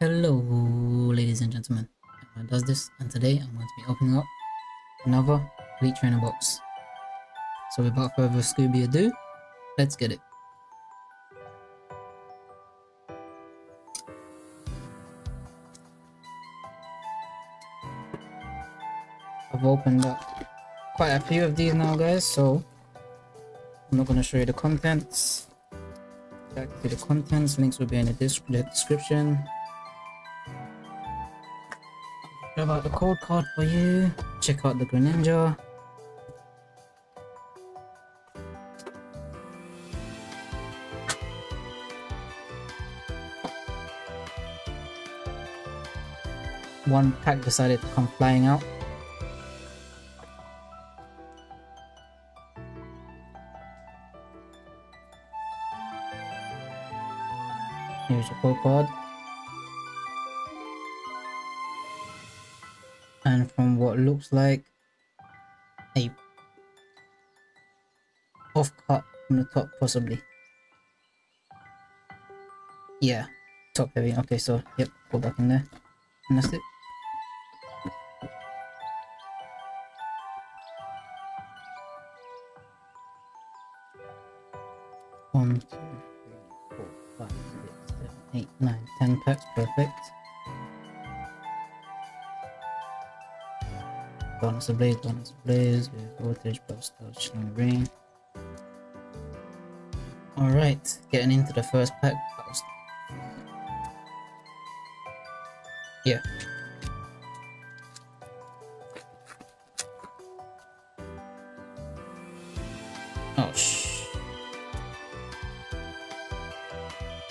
Hello ladies and gentlemen, everyone does this, and today I'm going to be opening up another Elite Trainer box. So without further Scooby ado, let's get it. I've opened up quite a few of these now guys, so I'm not going to show you the contents. Back to the contents, links will be in the description. Grab out the cold card for you, check out the Greninja. One pack decided to come flying out. Here's your cold card. And from what looks like a off cut from the top, possibly. Yeah, top heavy. Okay, so yep, pull back in there. And that's it. One, 2, 3, 4, 5, 6, 7, 8, 9, 10 packs, perfect. Bonus ablaze, voltage, burst, touch, and ring. Alright, getting into the first pack. Yeah. Oh,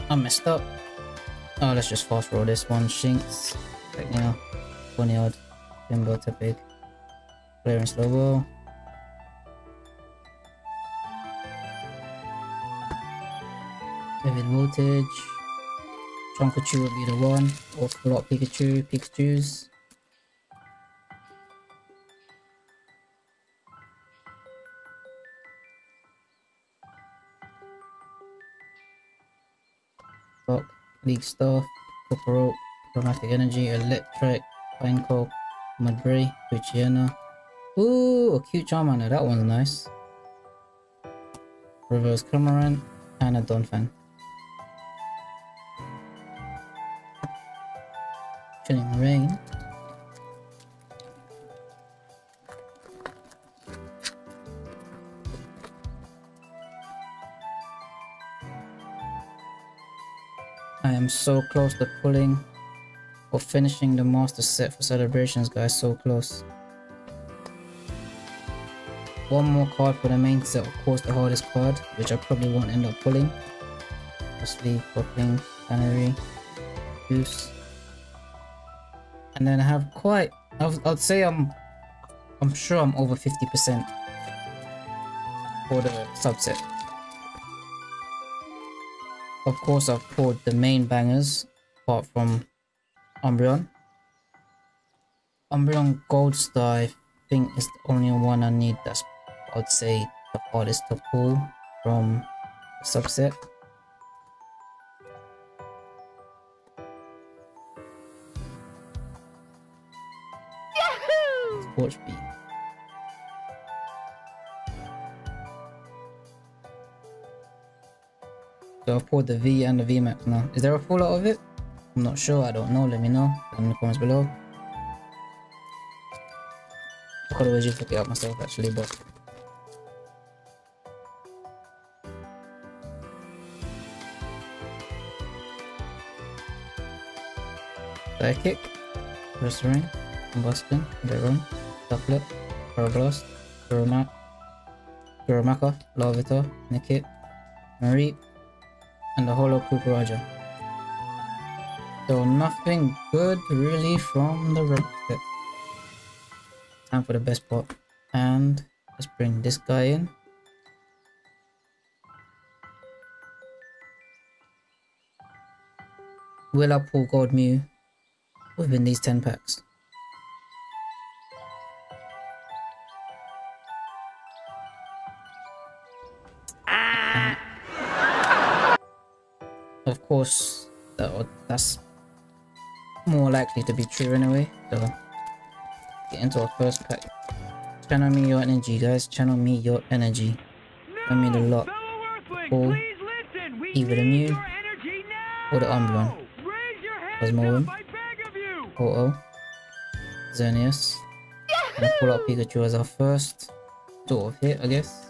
I messed up. Oh, let's just fast roll this one. Shinx, right now, 20 odd, Timber to big. Clearance logo. Vivid voltage. Trunkachu would be the one. Or pull out Pikachu. Pikachu's. Stock. League stuff. Coppero. Chromatic Energy. Electric. Pineco. Madre. Luciana. Ooh, a cute Charmander, that one's nice. Reverse Cormorant and a Donphan. Chilling Rain. I am so close to pulling or finishing the master set for Celebrations guys, so close. One more card for the main set, of course the hardest card, which I probably won't end up pulling. Mostly popping, canary, goose. And then I have quite, I'd say I'm sure I'm over 50% for the subset. Of course I've pulled the main bangers, apart from Umbreon. Umbreon Gold Star I think is the only one I need that's, I'd say, the hardest to pull from the subset. Yahoo! Watch me. So I've pulled the V and the VMAX now. Is there a full out of it? I'm not sure, I don't know, let me know in the comments below. I could always just look it up myself actually, but Dire Kick, Reshiram, Combustion, Deron, Ducklet, Parablast, Kuro Makov, Larvitar, Nikit, Marie, and the Holo Kukuraja. So nothing good really from the rest of it. Time for the best part, and let's bring this guy in. Will I pull Gold Mew within these 10 packs? Ah. Of course, that's more likely to be true anyway. So get into our first pack. Channel me your energy, guys. Channel me your energy. I mean a lot. All either the Mew or the Umbreon. Cosmoem. Porto. Xerneas. Gonna pull out Pikachu as our first sort of hit, I guess.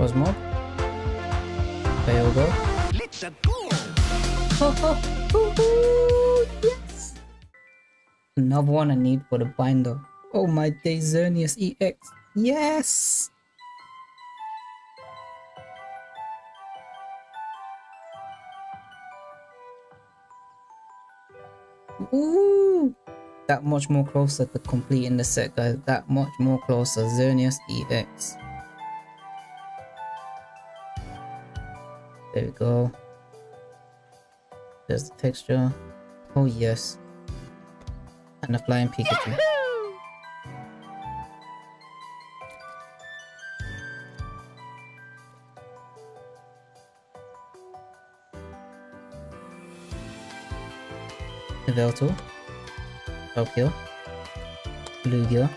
Cosmo. Kyogre. Let's go. Yes. Another one I need for the binder. Oh my day, Xerneas EX. Yes. Ooh. That much more closer to completing the set, guys. That much more closer. Xerneas EX. There we go. There's the texture. Oh yes. And the flying Pikachu. Yahoo! The Velto. Alphio. Blue Gear.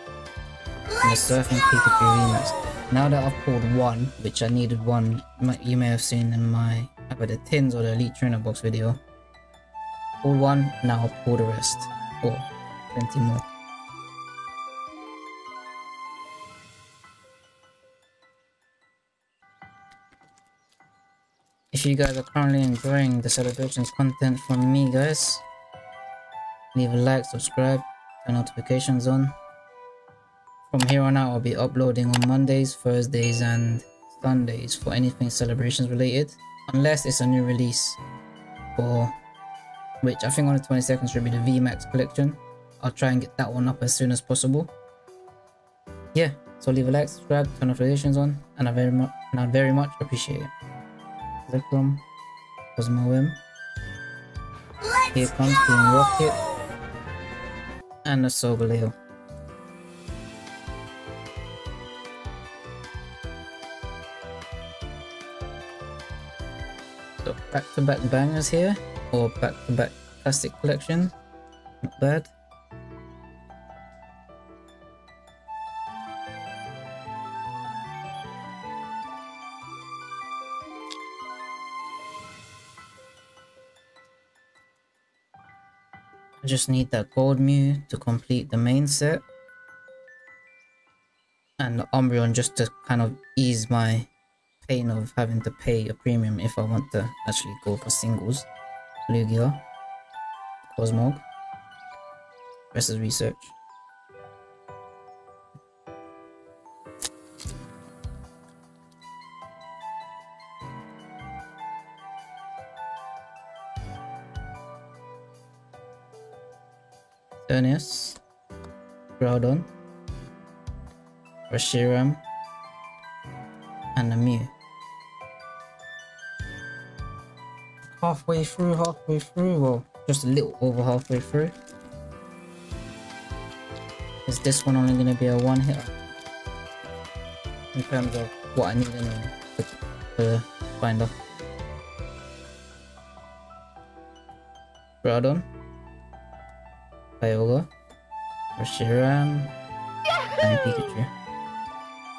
And the surfing Pikachu Remax. Now that I've pulled one, which I needed one, you may have seen in my either the tins or the Elite Trainer box video. Pull one, now I'll pull the rest. Or plenty more. If you guys are currently enjoying the Celebrations content from me, guys, leave a like, subscribe, turn notifications on. From here on out, I'll be uploading on Mondays, Thursdays and Sundays for anything Celebrations related. Unless it's a new release, for which I think on the 22nd should be the VMAX collection. I'll try and get that one up as soon as possible. Yeah, so leave a like, subscribe, turn notifications on, and I very much appreciate it. Zekrom, Cosmoem. Here comes Team Rocket and the Solgaleo. Back-to-back bangers here, or back-to-back plastic collection. Not bad. I just need that Gold Mew to complete the main set, and the Umbreon just to kind of ease my pain of having to pay a premium if I want to actually go for singles. Lugia, Cosmog, rest is research. Xerneas, Groudon, Reshiram, and the Mew. Halfway through, well, just a little over halfway through. Is this one only gonna be a one hit in terms of what I need to find off? Groudon, Kyogre, Reshiram, and Pikachu.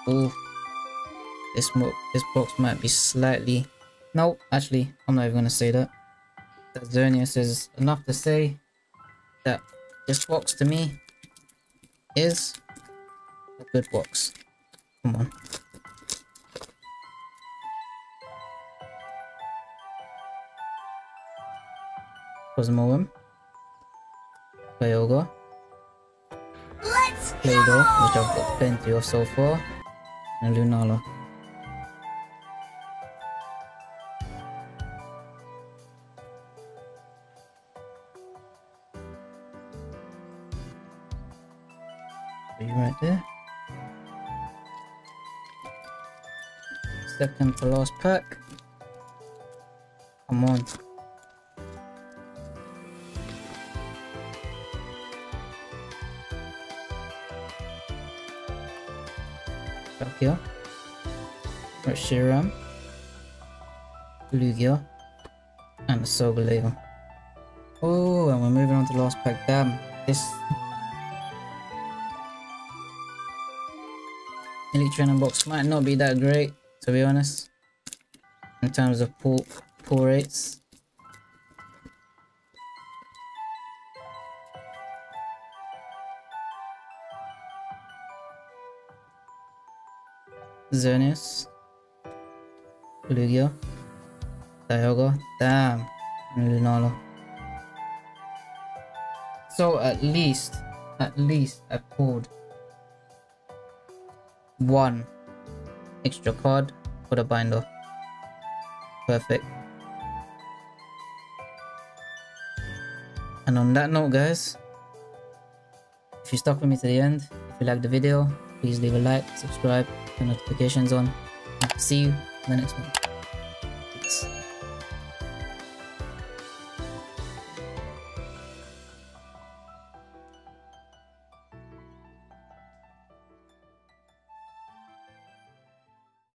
Ooh. This box might be slightly... No, actually, I'm not even going to say that. That Xerneas is enough to say that this box to me is a good box. Come on. Cosmoem. Kyogre. Slaydor, which I've got plenty of so far. And Lunala. battery right there. Second to last pack. Come on. Back here. Reshiram, Blue Gear, and the Solgaleo. Oh, and we're moving on to the last pack. Damn, this Elite Trainer box might not be that great, to be honest, in terms of pull rates. Xerneas, Blue Gear, Kyogre, damn, and Lunala. So at least I pulled one extra card for the binder. Perfect. And on that note, guys, if you stuck with me to the end, if you liked the video, please leave a like, subscribe, turn notifications on. See you in the next one.